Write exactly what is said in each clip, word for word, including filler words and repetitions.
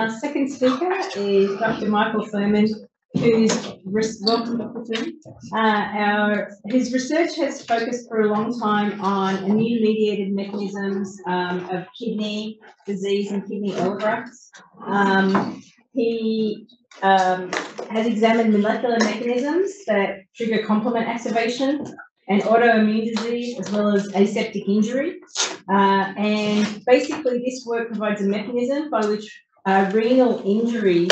Our second speaker is Doctor Michael Thurman, who's welcome, Doctor Thurman. Uh, our his research has focused for a long time on immune-mediated mechanisms um, of kidney disease and kidney overgrafts. Um, he um, has examined molecular mechanisms that trigger complement activation and autoimmune disease, as well as aseptic injury. Uh, and basically, this work provides a mechanism by which uh, renal injury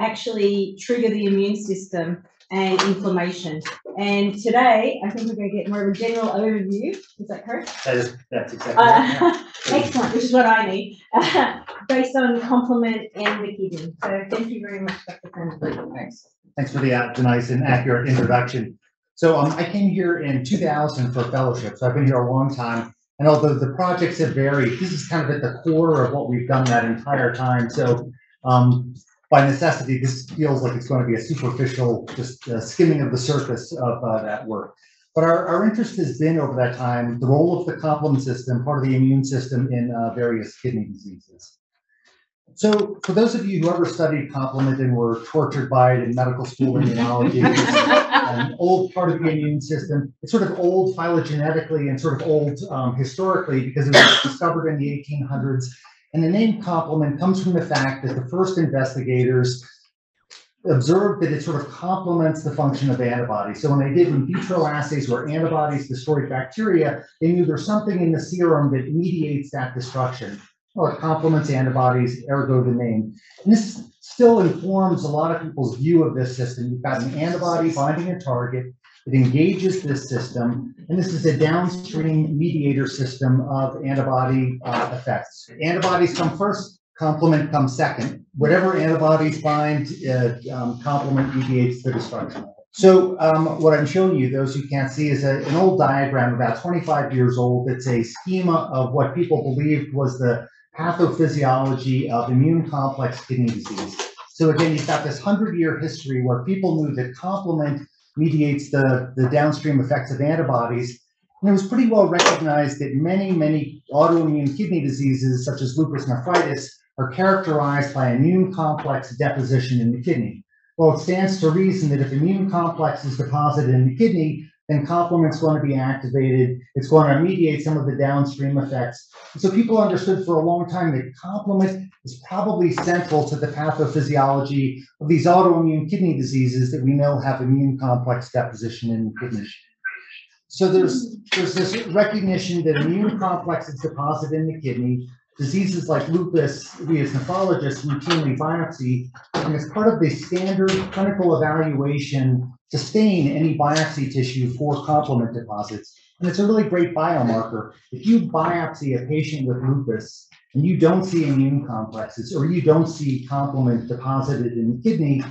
actually trigger the immune system and inflammation. And today, I think we're going to get more of a general overview. Is that correct? That is, that's exactly uh, right. Excellent, which is what I need, uh, based on complement and the kidney. So thank you very much, Doctor Thurman. Thanks. Thanks for the uh, nice and accurate introduction. So um, I came here in two thousand for fellowship, so I've been here a long time. And although the projects have varied, this is kind of at the core of what we've done that entire time. So um, by necessity, this feels like it's going to be a superficial, just uh, skimming of the surface of uh, that work. But our, our interest has been over that time, the role of the complement system, part of the immune system in uh, various kidney diseases. So for those of you who ever studied complement and were tortured by it in medical school immunology, an old part of the immune system. It's sort of old phylogenetically and sort of old um, historically because it was discovered in the eighteen hundreds. And the name complement comes from the fact that the first investigators observed that it sort of complements the function of antibodies. So when they did in vitro assays where antibodies destroyed bacteria, they knew there's something in the serum that mediates that destruction. Well, it complements antibodies, ergo the name. And this still informs a lot of people's view of this system. You've got an antibody binding a target. It engages this system. And this is a downstream mediator system of antibody uh, effects. Antibodies come first, complement comes second. Whatever antibodies bind, uh, um, complement mediates the destruction. So um, what I'm showing you, those who can't see, is a, an old diagram about twenty-five years old. It's a schema of what people believed was the pathophysiology of immune complex kidney disease. So again, you've got this hundred-year history where people knew that complement mediates the, the downstream effects of antibodies. And it was pretty well recognized that many, many autoimmune kidney diseases, such as lupus nephritis, are characterized by immune complex deposition in the kidney. Well, it stands to reason that if immune complex is deposited in the kidney, then complement's going to be activated. It's going to mediate some of the downstream effects. And so people understood for a long time that complement is probably central to the pathophysiology of these autoimmune kidney diseases that we know have immune complex deposition in the kidney. So there's, there's this recognition that immune complex is deposited in the kidney. Diseases like lupus, we as nephrologists routinely biopsy, and as part of the standard clinical evaluation, sustain any biopsy tissue for complement deposits. And it's a really great biomarker. If you biopsy a patient with lupus and you don't see immune complexes or you don't see complement deposited in the kidney,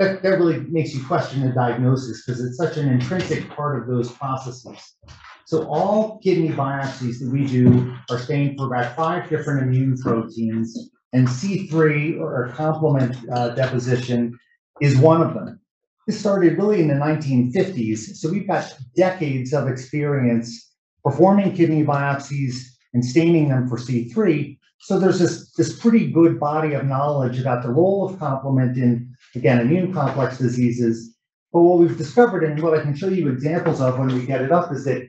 that, that really makes you question the diagnosis because it's such an intrinsic part of those processes. So all kidney biopsies that we do are stained for about five different immune proteins, and C three, or complement uh, deposition, is one of them. This started really in the nineteen fifties, so we've got decades of experience performing kidney biopsies and staining them for C three. So there's this, this pretty good body of knowledge about the role of complement in, again, immune complex diseases. But what we've discovered, and what I can show you examples of when we get it up, is that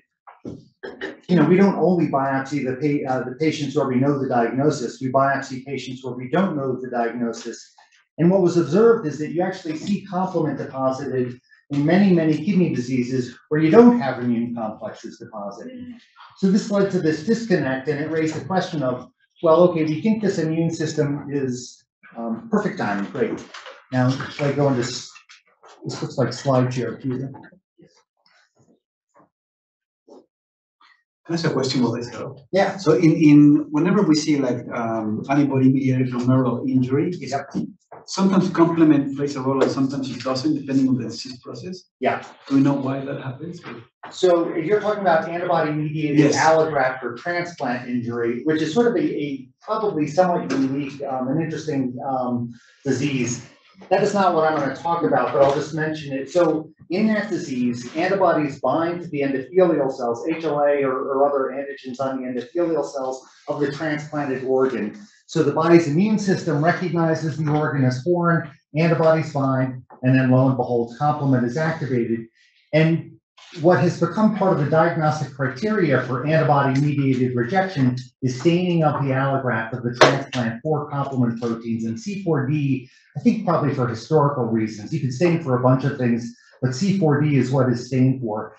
you know, we don't only biopsy the, pa uh, the patients where we know the diagnosis. We biopsy patients where we don't know the diagnosis. And what was observed is that you actually see complement deposited in many, many kidney diseases where you don't have immune complexes deposited. So this led to this disconnect, and it raised the question of, well, okay, we think this immune system is um, perfect timing, great. Now, should I go into this? This looks like SlideShare, Peter. That's a question about this, though. Yeah. So in, in whenever we see like um, antibody-mediated glomerular injury, it's, yep. sometimes complement plays a role and sometimes it doesn't, depending on the disease process. Yeah. Do we know why that happens? So if you're talking about antibody-mediated yes. allograft or transplant injury, which is sort of a, a probably somewhat unique um, and interesting um, disease. That is not what I'm going to talk about, but I'll just mention it. So in that disease, antibodies bind to the endothelial cells, H L A or, or other antigens on the endothelial cells of the transplanted organ. So the body's immune system recognizes the organ as foreign, antibodies bind, and then lo and behold, complement is activated. And what has become part of the diagnostic criteria for antibody-mediated rejection is staining of the allograft of the transplant for complement proteins, and C four D, I think probably for historical reasons. You can stain for a bunch of things, but C four D is what is stained for.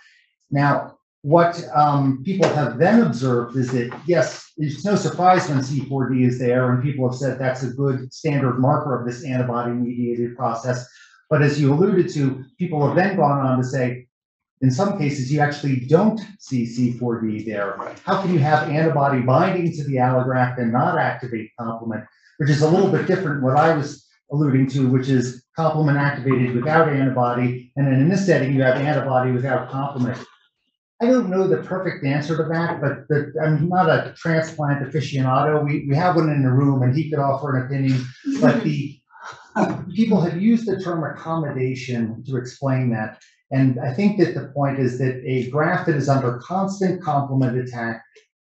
Now, what um, people have then observed is that, yes, it's no surprise when C four D is there, and people have said that's a good standard marker of this antibody-mediated process. But as you alluded to, people have then gone on to say, in some cases, you actually don't see C four D there. How can you have antibody binding to the allograft and not activate complement, which is a little bit different than what I was alluding to, which is complement activated without antibody, and then in this setting, you have antibody without complement. I don't know the perfect answer to that, but the, I'm not a transplant aficionado. We, we have one in the room, and he could offer an opinion, but the people have used the term accommodation to explain that. And I think that the point is that a graft that is under constant complement attack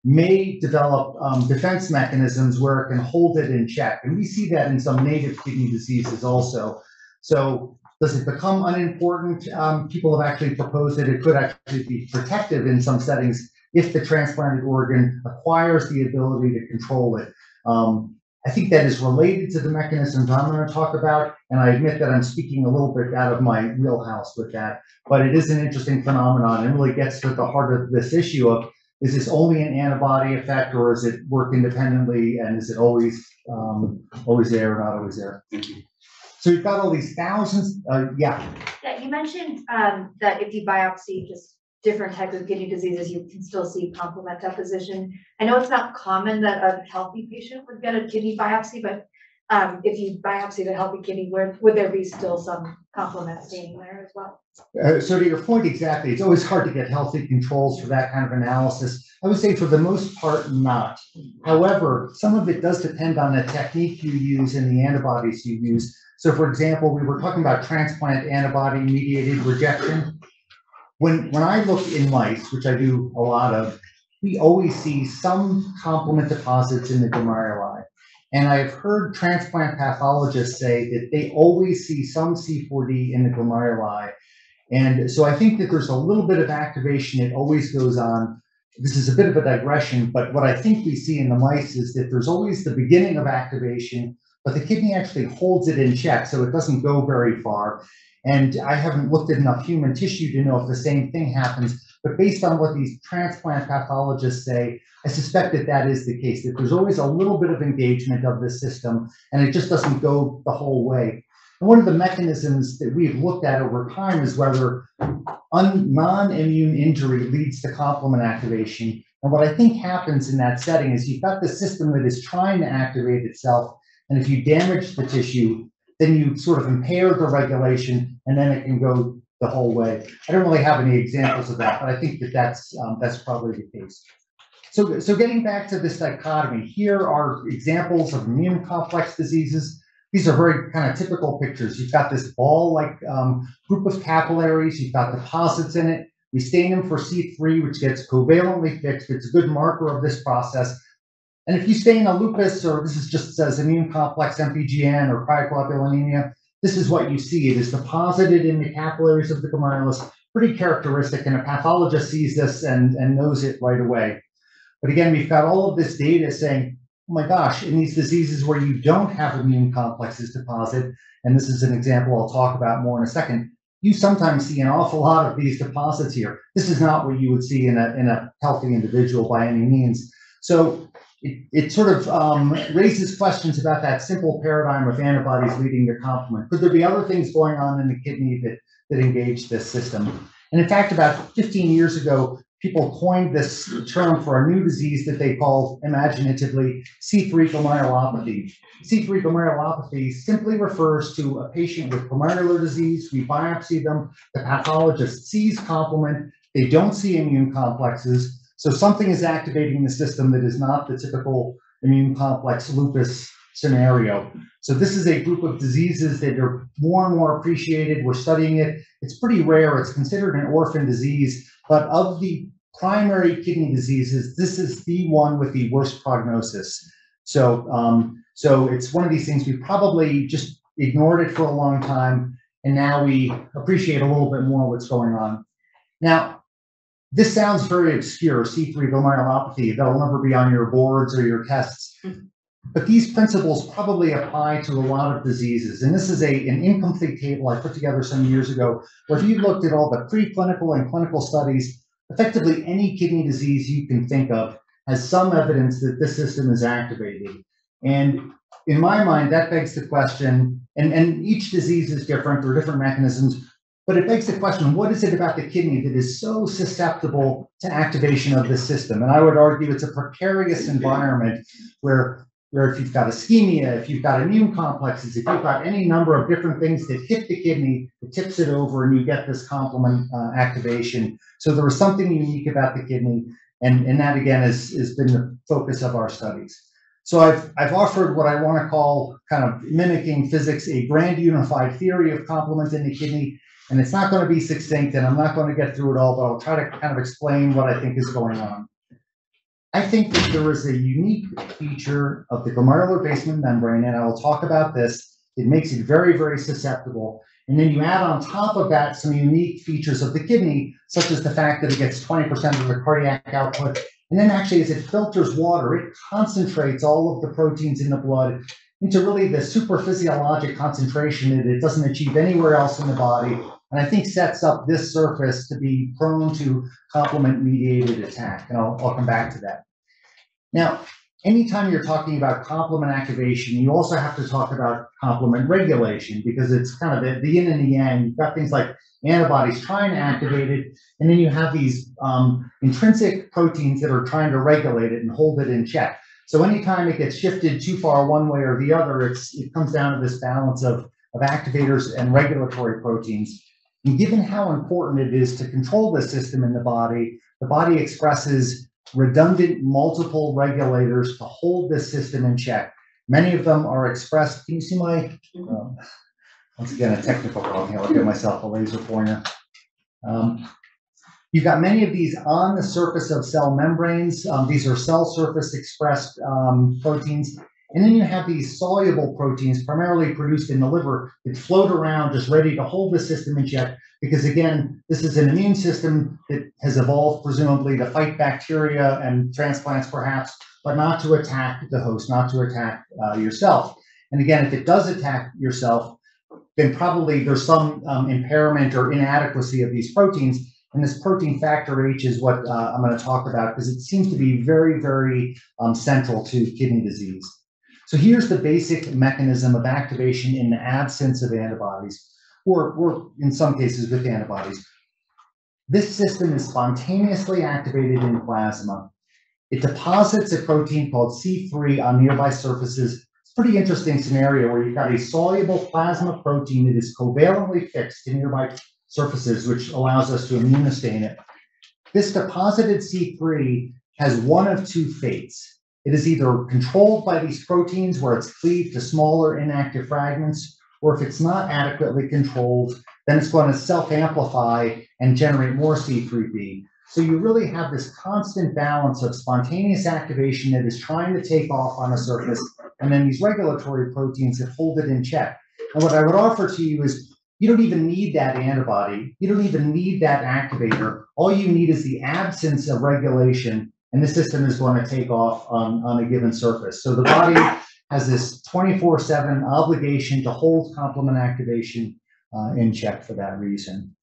may develop um, defense mechanisms where it can hold it in check. And we see that in some native kidney diseases also. So does it become unimportant? Um, people have actually proposed that it could actually be protective in some settings if the transplanted organ acquires the ability to control it. Um, I think that is related to the mechanisms I'm going to talk about, and I admit that I'm speaking a little bit out of my wheelhouse with that, but it is an interesting phenomenon and really gets to the heart of this issue of, is this only an antibody effect, or is it work independently, and is it always um, always there or not always there? Thank you. So you've got all these thousands, uh, yeah. Yeah, you mentioned um, that if you biopsy just different types of kidney diseases, you can still see complement deposition. I know it's not common that a healthy patient would get a kidney biopsy, but um, if you biopsied a healthy kidney, would, would there be still some complement staining there as well? Uh, so to your point, exactly, it's always hard to get healthy controls for that kind of analysis. I would say for the most part, not. However, some of it does depend on the technique you use and the antibodies you use. So for example, we were talking about transplant antibody-mediated rejection. When, when I look in mice, which I do a lot of, we always see some complement deposits in the glomeruli. And I've heard transplant pathologists say that they always see some C four D in the glomeruli. And so I think that there's a little bit of activation. It always goes on. This is a bit of a digression, but what I think we see in the mice is that there's always the beginning of activation, but the kidney actually holds it in check, so it doesn't go very far. And I haven't looked at enough human tissue to know if the same thing happens, but based on what these transplant pathologists say, I suspect that that is the case, that there's always a little bit of engagement of this system, and it just doesn't go the whole way. And one of the mechanisms that we've looked at over time is whether non-immune injury leads to complement activation. And what I think happens in that setting is you've got the system that is trying to activate itself, and if you damage the tissue, then you sort of impair the regulation, and then it can go the whole way. I don't really have any examples of that, but I think that that's, um, that's probably the case. So, so getting back to this dichotomy, here are examples of immune complex diseases. These are very kind of typical pictures. You've got this ball-like um, group of capillaries. You've got deposits in it. We stain them for C three, which gets covalently fixed. It's a good marker of this process. And if you stain a lupus, or this is just says immune complex M P G N or cryoglobulinemia, this is what you see. It is deposited in the capillaries of the glomerulus, pretty characteristic, and a pathologist sees this and, and knows it right away. But again, we've got all of this data saying, oh my gosh, in these diseases where you don't have immune complexes deposit, and this is an example I'll talk about more in a second, you sometimes see an awful lot of these deposits here. This is not what you would see in a, in a healthy individual by any means. So It, it sort of um, raises questions about that simple paradigm of antibodies leading to complement. Could there be other things going on in the kidney that, that engage this system? And in fact, about fifteen years ago, people coined this term for a new disease that they called, imaginatively, C three glomerulopathy. C three glomerulopathy simply refers to a patient with glomerular disease. We biopsy them. The pathologist sees complement. They don't see immune complexes. So something is activating the system that is not the typical immune complex lupus scenario. So this is a group of diseases that are more and more appreciated. We're studying it. It's pretty rare. It's considered an orphan disease. But of the primary kidney diseases, this is the one with the worst prognosis. So, um, so it's one of these things we probably just ignored it for a long time, and now we appreciate a little bit more what's going on. Now, this sounds very obscure, C three glomerulopathy, that'll never be on your boards or your tests. But these principles probably apply to a lot of diseases. And this is a, an incomplete table I put together some years ago, where if you looked at all the preclinical and clinical studies, effectively any kidney disease you can think of has some evidence that this system is activated. And in my mind, that begs the question, and, and each disease is different, there are different mechanisms, but it begs the question, what is it about the kidney that is so susceptible to activation of this system? And I would argue it's a precarious environment where where if you've got ischemia, if you've got immune complexes, if you've got any number of different things that hit the kidney, it tips it over and you get this complement uh, activation. So there was something unique about the kidney, and, and that again has is, is been the focus of our studies. So I've, I've offered what I want to call, kind of mimicking physics, a grand unified theory of complement in the kidney, and it's not going to be succinct and I'm not going to get through it all, but I'll try to kind of explain what I think is going on. I think that there is a unique feature of the glomerular basement membrane, and I will talk about this. It makes it very, very susceptible. And then you add on top of that some unique features of the kidney, such as the fact that it gets twenty percent of the cardiac output. And then actually, as it filters water, it concentrates all of the proteins in the blood into really the superphysiologic concentration that it doesn't achieve anywhere else in the body. And I think sets up this surface to be prone to complement-mediated attack. And I'll, I'll come back to that. Now, anytime you're talking about complement activation, you also have to talk about complement regulation, because it's kind of the, the yin and the yang. You've got things like antibodies trying to activate it, and then you have these um, intrinsic proteins that are trying to regulate it and hold it in check. So anytime it gets shifted too far one way or the other, it's, it comes down to this balance of, of activators and regulatory proteins. And given how important it is to control the system in the body, the body expresses redundant multiple regulators to hold this system in check. Many of them are expressed. Can you see my, um, once again, a technical problem here. I'll give myself a laser pointer. Um, you've got many of these on the surface of cell membranes. Um, these are cell surface expressed um, proteins. And then you have these soluble proteins, primarily produced in the liver, that float around just ready to hold the system in check. Because again, this is an immune system that has evolved presumably to fight bacteria and transplants perhaps, but not to attack the host, not to attack uh, yourself. And again, if it does attack yourself, then probably there's some um, impairment or inadequacy of these proteins. And this protein factor H is what uh, I'm going to talk about, because it seems to be very, very um, central to kidney disease. So here's the basic mechanism of activation in the absence of antibodies, or, or in some cases with antibodies. This system is spontaneously activated in plasma. It deposits a protein called C three on nearby surfaces. It's a pretty interesting scenario where you've got a soluble plasma protein that is covalently fixed to nearby surfaces, which allows us to immunostain it. This deposited C three has one of two fates. It is either controlled by these proteins, where it's cleaved to smaller inactive fragments, or if it's not adequately controlled, then it's going to self-amplify and generate more C three b. So you really have this constant balance of spontaneous activation that is trying to take off on a surface, and then these regulatory proteins that hold it in check. And what I would offer to you is, you don't even need that antibody. You don't even need that activator. All you need is the absence of regulation, and the system is going to take off on, on a given surface. So the body has this twenty-four seven obligation to hold complement activation uh, in check for that reason.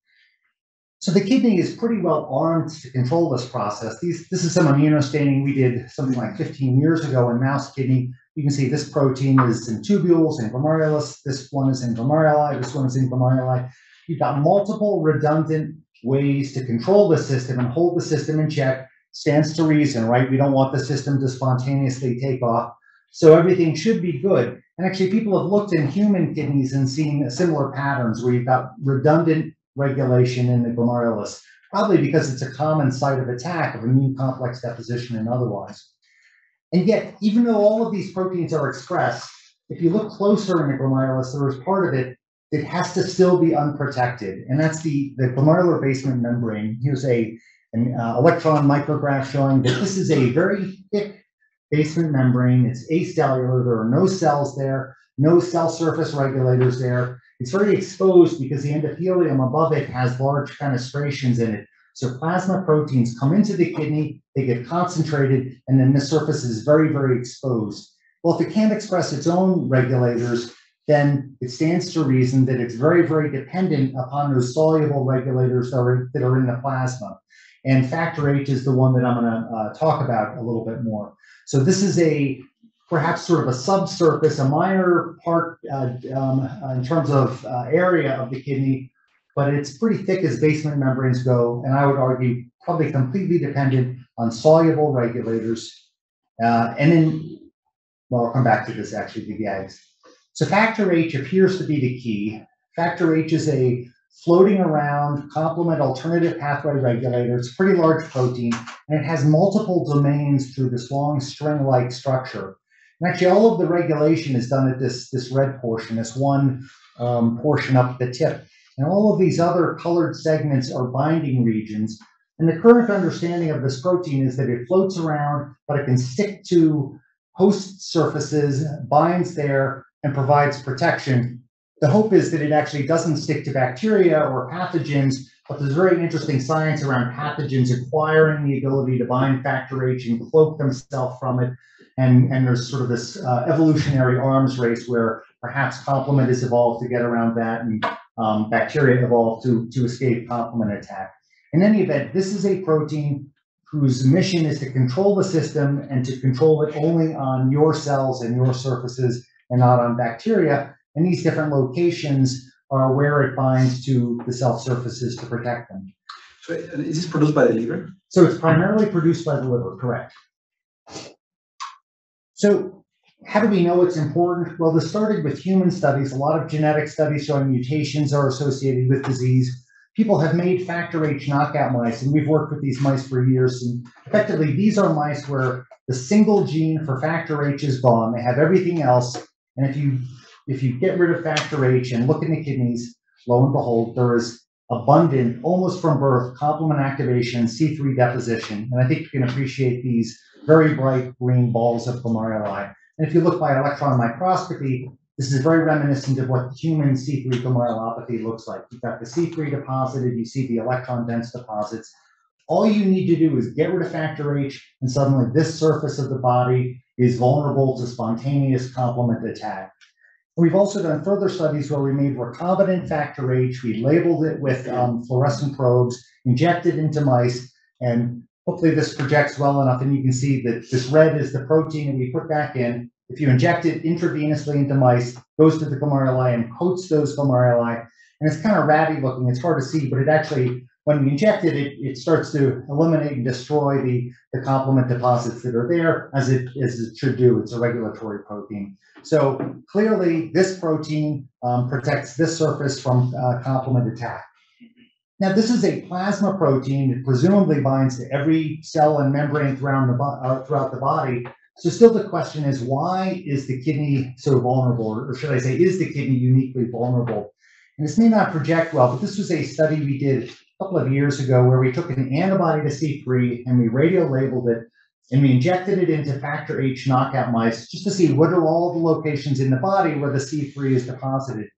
So the kidney is pretty well armed to control this process. These, this is some immunostaining we did something like fifteen years ago in mouse kidney. You can see this protein is in tubules and glomerulus. This one is in glomeruli. This one is in glomeruli. You've got multiple redundant ways to control the system and hold the system in check. Stands to reason, right? We don't want the system to spontaneously take off. So everything should be good. And actually, people have looked in human kidneys and seen similar patterns where you've got redundant regulation in the glomerulus, probably because it's a common site of attack of immune complex deposition and otherwise. And yet, even though all of these proteins are expressed, if you look closer in the glomerulus, there is part of it that has to still be unprotected. And that's the, the glomerular basement membrane. Here's a an uh, electron micrograph showing that this is a very thick basement membrane. It's acellular. There are no cells there, no cell surface regulators there. It's very exposed because the endothelium above it has large fenestrations in it. So plasma proteins come into the kidney, they get concentrated, and then the surface is very, very exposed. Well, if it can't express its own regulators, then it stands to reason that it's very, very dependent upon those soluble regulators that are, that are in the plasma. And factor H is the one that I'm going to uh, talk about a little bit more. So this is a perhaps sort of a subsurface, a minor part uh, um, in terms of uh, area of the kidney, but it's pretty thick as basement membranes go, and I would argue probably completely dependent on soluble regulators. Uh, and then, well, I'll come back to this actually, the gags. So factor H appears to be the key. Factor H is a floating around complement alternative pathway regulator. It's a pretty large protein, and it has multiple domains through this long string-like structure. And actually, all of the regulation is done at this, this red portion, this one um, portion up the tip. And all of these other colored segments are binding regions. And the current understanding of this protein is that it floats around, but it can stick to host surfaces, binds there, and provides protection. The hope is that it actually doesn't stick to bacteria or pathogens, but there's very interesting science around pathogens acquiring the ability to bind factor H and cloak themselves from it. And, and there's sort of this uh, evolutionary arms race where perhaps complement has evolved to get around that, and um, bacteria evolved to, to escape complement attack. In any event, this is a protein whose mission is to control the system and to control it only on your cells and your surfaces and not on bacteria. And these different locations are where it binds to the cell surfaces to protect them. So is this produced by the liver? So it's primarily produced by the liver, correct. So how do we know it's important? Well, this started with human studies. A lot of genetic studies showing mutations are associated with disease. People have made factor H knockout mice, and we've worked with these mice for years. And effectively, these are mice where the single gene for factor H is gone. They have everything else. And if you, if you get rid of factor H and look in the kidneys, lo and behold, there is abundant, almost from birth, complement activation, C three deposition. And I think you can appreciate these very bright green balls of glomeruli. And if you look by electron microscopy, this is very reminiscent of what human C three glomerulopathy looks like. You've got the C three deposited, you see the electron-dense deposits. All you need to do is get rid of factor H, and suddenly this surface of the body is vulnerable to spontaneous complement attack. And we've also done further studies where we made recombinant factor H. We labeled it with um, fluorescent probes, injected into mice, and hopefully this projects well enough, and you can see that this red is the protein that we put back in. If you inject it intravenously into mice, goes to the glomeruli and coats those glomeruli. And it's kind of ratty looking. It's hard to see, but it actually, when we inject it, it, it starts to eliminate and destroy the, the complement deposits that are there, as it, as it should do. It's a regulatory protein. So clearly, this protein um, protects this surface from uh, complement attack. Now, this is a plasma protein that presumably binds to every cell and membrane throughout the, uh, throughout the body. So still the question is, why is the kidney so vulnerable? Or should I say, is the kidney uniquely vulnerable? And this may not project well, but this was a study we did a couple of years ago where we took an antibody to C three and we radio-labeled it, and we injected it into factor H knockout mice just to see what are all the locations in the body where the C three is deposited.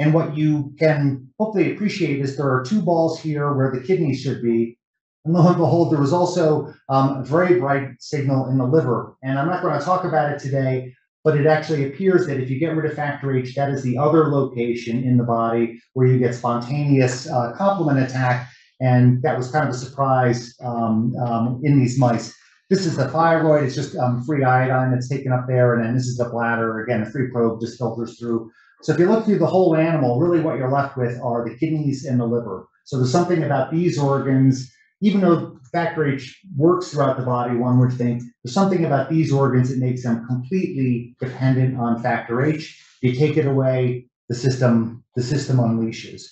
And what you can hopefully appreciate is there are two balls here where the kidney should be. And lo and behold, there was also um, a very bright signal in the liver. And I'm not going to talk about it today, but it actually appears that if you get rid of factor H, that is the other location in the body where you get spontaneous uh, complement attack. And that was kind of a surprise um, um, in these mice. This is the thyroid. It's just um, free iodine that's taken up there. And then this is the bladder. Again, a free probe just filters through. So if you look through the whole animal, really what you're left with are the kidneys and the liver. So there's something about these organs. Even though factor H works throughout the body, one would think there's something about these organs that makes them completely dependent on factor H. You take it away, the system, the system unleashes.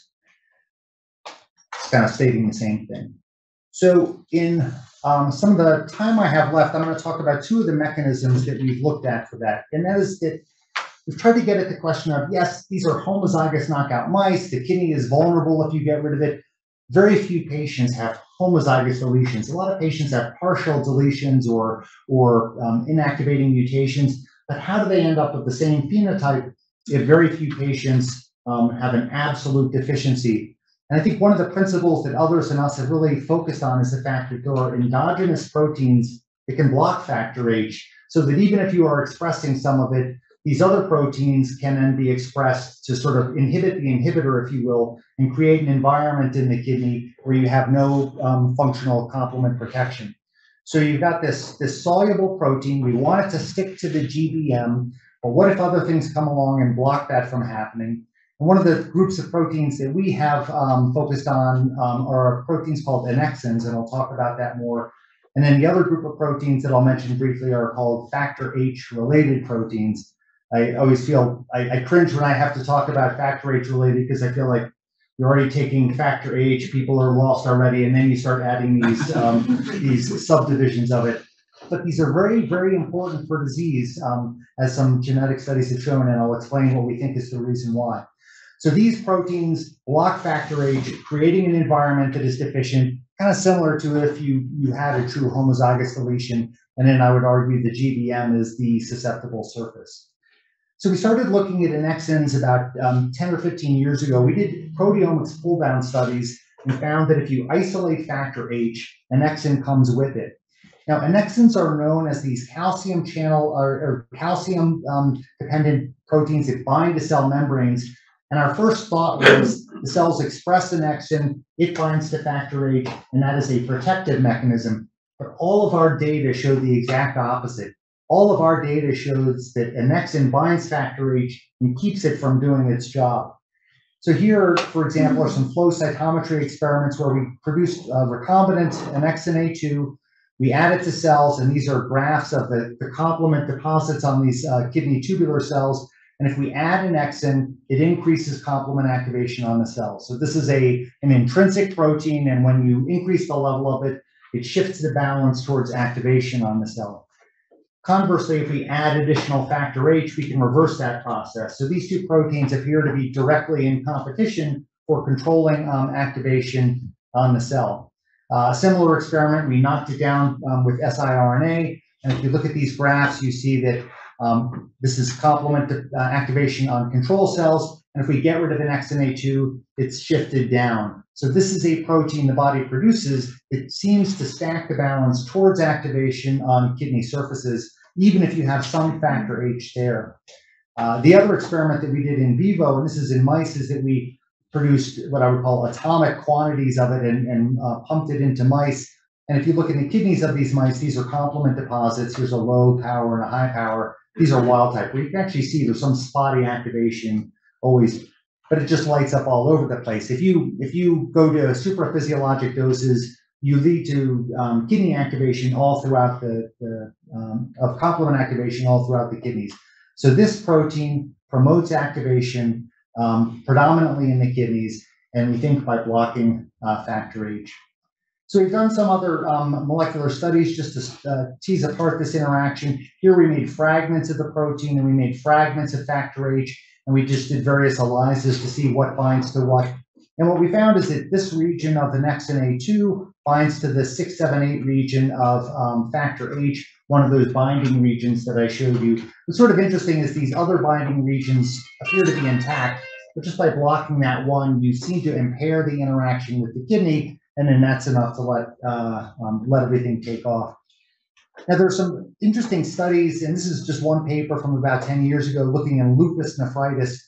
It's kind of stating the same thing. So in um, some of the time I have left, I'm going to talk about two of the mechanisms that we've looked at for that. And that is that we've tried to get at the question of, yes, these are homozygous knockout mice. The kidney is vulnerable if you get rid of it. very few patients have homozygous deletions. A lot of patients have partial deletions or, or um, inactivating mutations, but how do they end up with the same phenotype if very few patients um, have an absolute deficiency? And I think one of the principles that others and us have really focused on is the fact that there are endogenous proteins that can block factor H, so that even if you are expressing some of it, these other proteins can then be expressed to sort of inhibit the inhibitor, if you will, and create an environment in the kidney where you have no um, functional complement protection. So you've got this, this soluble protein. We want it to stick to the G B M, but what if other things come along and block that from happening? And one of the groups of proteins that we have um, focused on um, are proteins called annexins, and I'll talk about that more. And then the other group of proteins that I'll mention briefly are called factor H-related proteins. I always feel, I, I cringe when I have to talk about factor H related, because I feel like you're already taking factor H, people are lost already, and then you start adding these, um, these subdivisions of it. But these are very, very important for disease, um, as some genetic studies have shown, and I'll explain what we think is the reason why. So these proteins block factor H, creating an environment that is deficient, kind of similar to if you, you had a true homozygous deletion, and then I would argue the G B M is the susceptible surface. So we started looking at annexins about um, ten or fifteen years ago. We did proteomics pull-down studies and found that if you isolate factor H, annexin comes with it. Now, annexins are known as these calcium channel or, or calcium um, dependent proteins that bind to cell membranes. And our first thought was the cells express annexin, it binds to factor H, and that is a protective mechanism. But all of our data showed the exact opposite. All of our data shows that annexin binds factor H and keeps it from doing its job. So here, for example, are some flow cytometry experiments where we produced uh, recombinant annexin A two. We add it to cells, and these are graphs of the, the complement deposits on these uh, kidney tubular cells. And if we add annexin, it increases complement activation on the cells. So this is a, an intrinsic protein, and when you increase the level of it, it shifts the balance towards activation on the cell. Conversely, if we add additional factor H, we can reverse that process. So these two proteins appear to be directly in competition for controlling um, activation on the cell. Uh, similar experiment, we knocked it down um, with siRNA. And if you look at these graphs, you see that um, this is complement uh, activation on control cells. And if we get rid of annexin A two, it's shifted down. So this is a protein the body produces that seems to stack the balance towards activation on kidney surfaces, even if you have some factor H there. Uh, the other experiment that we did in vivo, and this is in mice, is that we produced what I would call atomic quantities of it and, and uh, pumped it into mice. And if you look at the kidneys of these mice, these are complement deposits. Here's a low power and a high power. These are wild type. Where you can actually see there's some spotty activation always, but it just lights up all over the place. If you if you go to supraphysiologic doses, you lead to um, kidney activation all throughout the, the um, of complement activation all throughout the kidneys. So this protein promotes activation um, predominantly in the kidneys, and we think by blocking uh, factor H. So we've done some other um, molecular studies just to uh, tease apart this interaction. Here we made fragments of the protein, and we made fragments of factor H. And we just did various ELISAs to see what binds to what. And what we found is that this region of annexin A two binds to the six seven eight region of um, factor H, one of those binding regions that I showed you. What's sort of interesting is these other binding regions appear to be intact, but just by blocking that one, you seem to impair the interaction with the kidney, and then that's enough to let, uh, um, let everything take off. Now, there are some interesting studies, and this is just one paper from about ten years ago looking at lupus nephritis,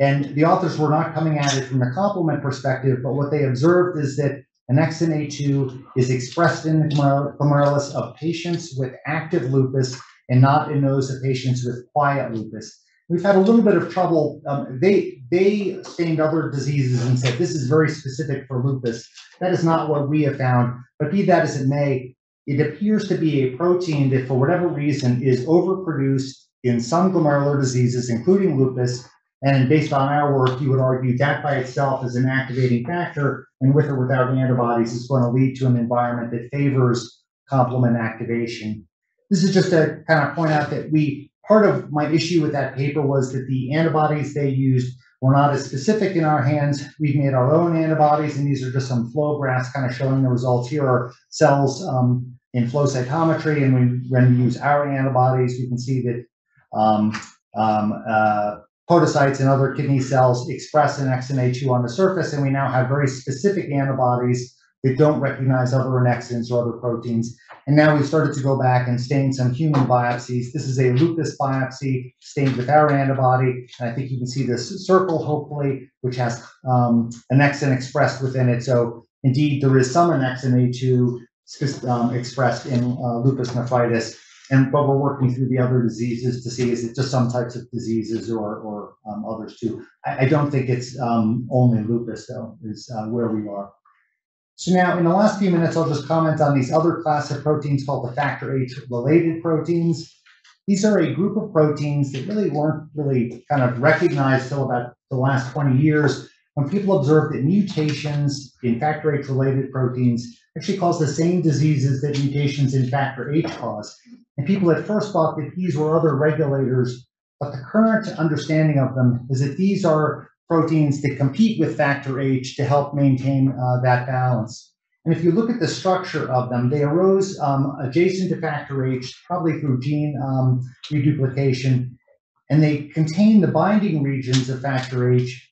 and the authors were not coming at it from the complement perspective, but what they observed is that annexin A two is expressed in the glomerulus of patients with active lupus and not in those of patients with quiet lupus. We've had a little bit of trouble. Um, they, they stained other diseases and said this is very specific for lupus. That is not what we have found, but be that as it may, it appears to be a protein that, for whatever reason, is overproduced in some glomerular diseases, including lupus. And based on our work, you would argue that by itself is an activating factor, and with or without antibodies, it's going to lead to an environment that favors complement activation. This is just to kind of point out that we part of my issue with that paper was that the antibodies they used were not as specific in our hands. We've made our own antibodies, and these are just some flow graphs kind of showing the results. Here are cells um, in flow cytometry, and we, when we use our antibodies, we can see that um, um, uh, podocytes and other kidney cells express annexin A two on the surface, and we now have very specific antibodies that don't recognize other annexins or other proteins. And now we've started to go back and stain some human biopsies. This is a lupus biopsy stained with our antibody. And I think you can see this circle, hopefully, which has um, annexin expressed within it. So indeed, there is some annexin A two um, expressed in uh, lupus nephritis. And, but we're working through the other diseases to see, is it just some types of diseases or, or um, others too? I, I don't think it's um, only lupus, though, is uh, where we are. So now, in the last few minutes, I'll just comment on these other class of proteins called the factor H-related proteins. These are a group of proteins that really weren't really kind of recognized till about the last twenty years, when people observed that mutations in factor H-related proteins actually cause the same diseases that mutations in factor H cause. And people at first thought that these were other regulators, but the current understanding of them is that these are proteins that compete with factor H to help maintain uh, that balance. And if you look at the structure of them, they arose um, adjacent to factor H, probably through gene um, reduplication, and they contain the binding regions of factor H,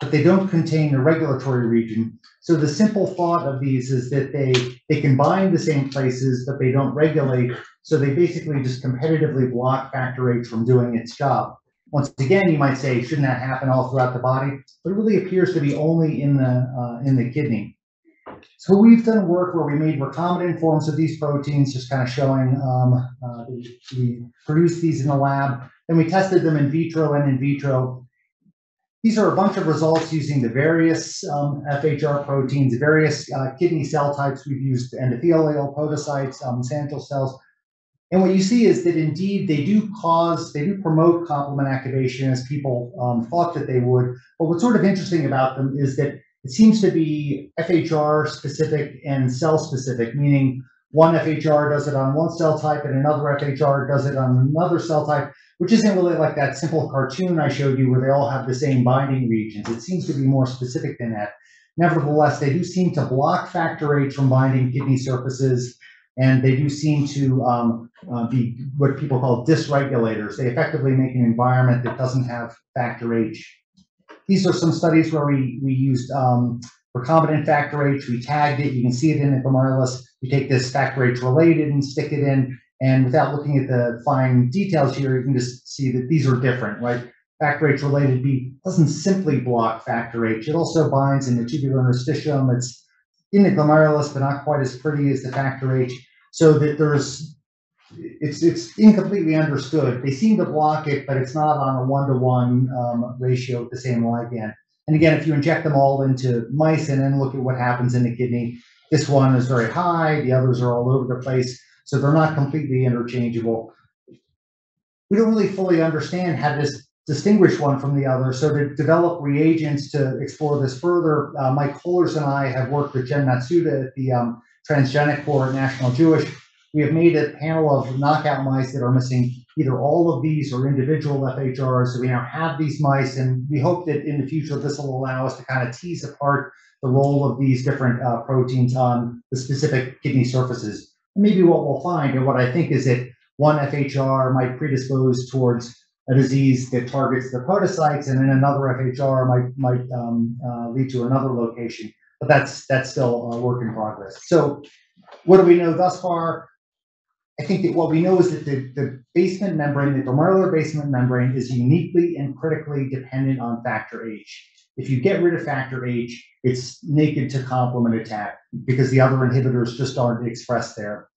but they don't contain the regulatory region. So the simple thought of these is that they, they can bind the same places, but they don't regulate. So they basically just competitively block factor H from doing its job. Once again, you might say, shouldn't that happen all throughout the body? But it really appears to be only in the, uh, in the kidney. So we've done work where we made recombinant forms of these proteins, just kind of showing um, uh, we, we produced these in the lab. Then we tested them in vitro and in vitro. These are a bunch of results using the various um, F H R proteins, various uh, kidney cell types. We've used endothelial, podocytes, um, Santle cells. And what you see is that indeed they do cause, they do promote complement activation as people um, thought that they would. But what's sort of interesting about them is that it seems to be F H R specific and cell specific, meaning one F H R does it on one cell type and another F H R does it on another cell type, which isn't really like that simple cartoon I showed you where they all have the same binding regions. It seems to be more specific than that. Nevertheless, they do seem to block factor H from binding kidney surfaces. And they do seem to um, uh, be what people call dysregulators. They effectively make an environment that doesn't have factor H. These are some studies where we, we used um, recombinant factor H. We tagged it. You can see it in the glomerulus. You take this factor H related and stick it in. And without looking at the fine details here, you can just see that these are different, right? Factor H related B doesn't simply block factor H. It also binds in the tubular interstitium. It's in the glomerulus, but not quite as pretty as the factor H, so that there's, it's it's incompletely understood. They seem to block it, but it's not on a one-to-one um, ratio of the same ligand. And again, if you inject them all into mice and then look at what happens in the kidney, this one is very high, the others are all over the place, so they're not completely interchangeable. We don't really fully understand how this distinguish one from the other, so to develop reagents to explore this further. Uh, Mike Kohler and I have worked with Jen Matsuda at the um, transgenic core at National Jewish. We have made a panel of knockout mice that are missing either all of these or individual F H Rs, so we now have these mice, and we hope that in the future this will allow us to kind of tease apart the role of these different uh, proteins on the specific kidney surfaces. And maybe what we'll find, and what I think, is that one F H R might predispose towards a disease that targets the podocytes, and then another F H R might might um, uh, lead to another location. But that's that's still a work in progress. So, what do we know thus far? I think that what we know is that the, the basement membrane, the glomerular basement membrane, is uniquely and critically dependent on factor H. If you get rid of factor H, it's naked to complement attack because the other inhibitors just aren't expressed there.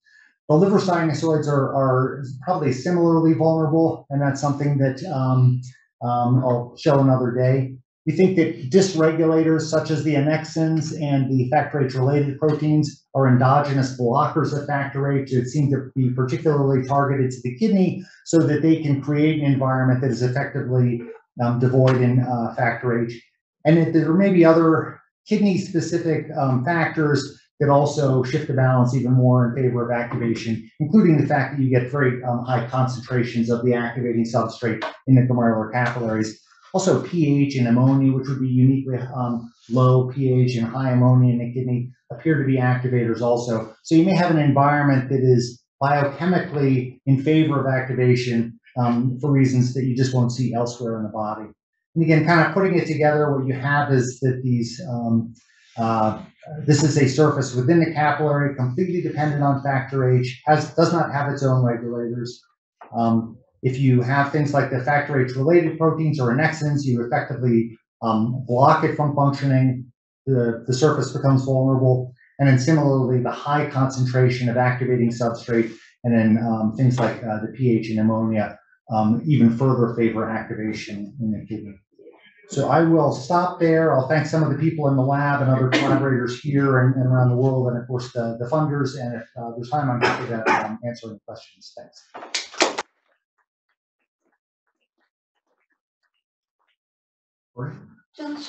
The liver sinusoids are, are probably similarly vulnerable, and that's something that um, um, I'll show another day. We think that dysregulators such as the annexins and the factor H-related proteins are endogenous blockers of factor H that seem to be particularly targeted to the kidney so that they can create an environment that is effectively um, devoid in uh, factor H. And that there may be other kidney-specific um, factors that also shift the balance even more in favor of activation, including the fact that you get very um, high concentrations of the activating substrate in the glomerular capillaries. Also pH and ammonia, which would be uniquely um, low pH and high ammonia in the kidney, appear to be activators also. So you may have an environment that is biochemically in favor of activation um, for reasons that you just won't see elsewhere in the body. And again, kind of putting it together, what you have is that these, um, uh, this is a surface within the capillary, completely dependent on factor H, has, does not have its own regulators. Um, If you have things like the factor H-related proteins or annexins, you effectively um, block it from functioning. The, the surface becomes vulnerable. And then similarly, the high concentration of activating substrate and then um, things like uh, the pH and ammonia um, even further favor activation in the kidney. So I will stop there. I'll thank some of the people in the lab and other collaborators here and, and around the world, and of course the, the funders. And if uh, there's time, I'm happy to um, answer any questions. Thanks. Josh,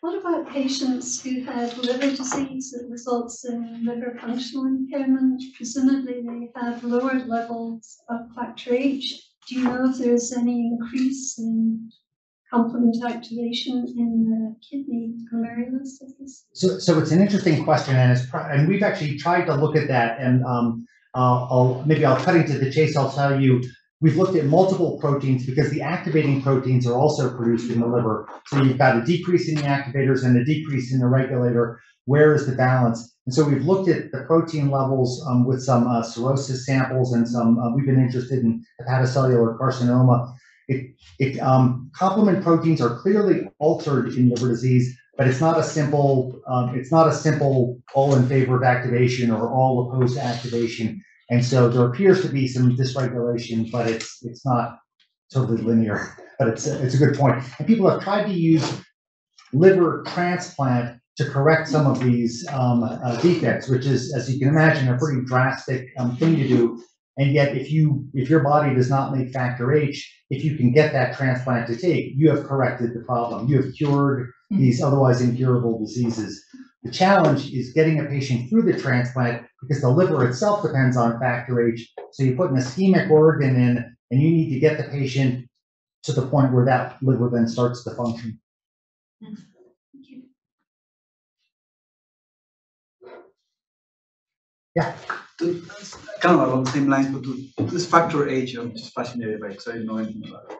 what about patients who had liver disease that results in liver functional impairment? Presumably they have lower levels of factor H. Do you know if there's any increase in complement activation in the kidney glomerulus? So, so it's an interesting question, and, it's and we've actually tried to look at that, and um, uh, I'll, maybe I'll cut into the chase. I'll tell you, we've looked at multiple proteins because the activating proteins are also produced in the liver. So you've got a decrease in the activators and a decrease in the regulator. Where is the balance? And so we've looked at the protein levels um, with some uh, cirrhosis samples and some, uh, we've been interested in hepatocellular carcinoma. It, it, um, complement proteins are clearly altered in liver disease, but it's not a simple, um, it's not a simple all in favor of activation or all opposed to activation. And so there appears to be some dysregulation, but it's it's not totally linear. But it's a, it's a good point. And people have tried to use liver transplant to correct some of these um, uh, defects, which is, as you can imagine, a pretty drastic um, thing to do. And yet, if you if your body does not make factor H, if you can get that transplant to take, you have corrected the problem. You have cured these otherwise incurable diseases. The challenge is getting a patient through the transplant because the liver itself depends on factor H. So you put an ischemic organ in, and you need to get the patient to the point where that liver then starts to function. Thank you. Yeah. To, kind of along the same lines, but to, this factor H, I'm just fascinated by it, so I know anything about it.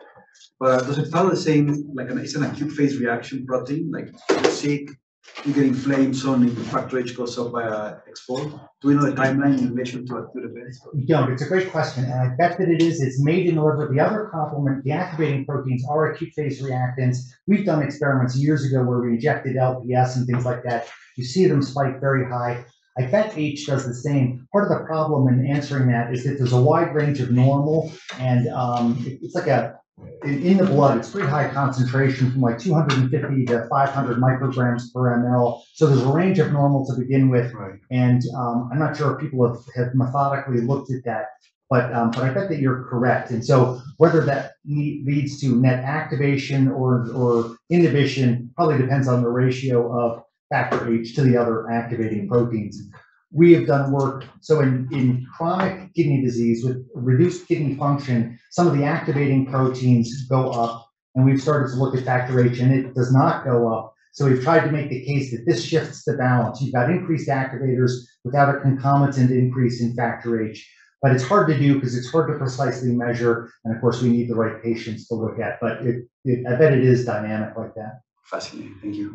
But does it follow the same, like an, it's an acute phase reaction protein, like you're sick, you get inflamed, suddenly the factor H goes up by uh, export? Do we know the timeline in relation to acute events? You don't. It's a great question, and I bet that it is. It's made in the liver. The other complement, the activating proteins, are acute phase reactants. We've done experiments years ago where we injected L P S and things like that. You see them spike very high. I bet H does the same. Part of the problem in answering that is that there's a wide range of normal, and um, it, it's like a in, in the blood, it's pretty high concentration from like two hundred fifty to five hundred micrograms per ml. So there's a range of normal to begin with, right. and um, I'm not sure if people have, have methodically looked at that, but um, but I bet that you're correct. And so whether that leads to net activation or or inhibition probably depends on the ratio of factor H to the other activating proteins. We have done work, so in, in chronic kidney disease with reduced kidney function, some of the activating proteins go up, and we've started to look at factor H, and it does not go up. So we've tried to make the case that this shifts the balance. You've got increased activators without a concomitant increase in factor H, but it's hard to do because it's hard to precisely measure, and of course we need the right patients to look at, but it, it, I bet it is dynamic like that. Fascinating. Thank you.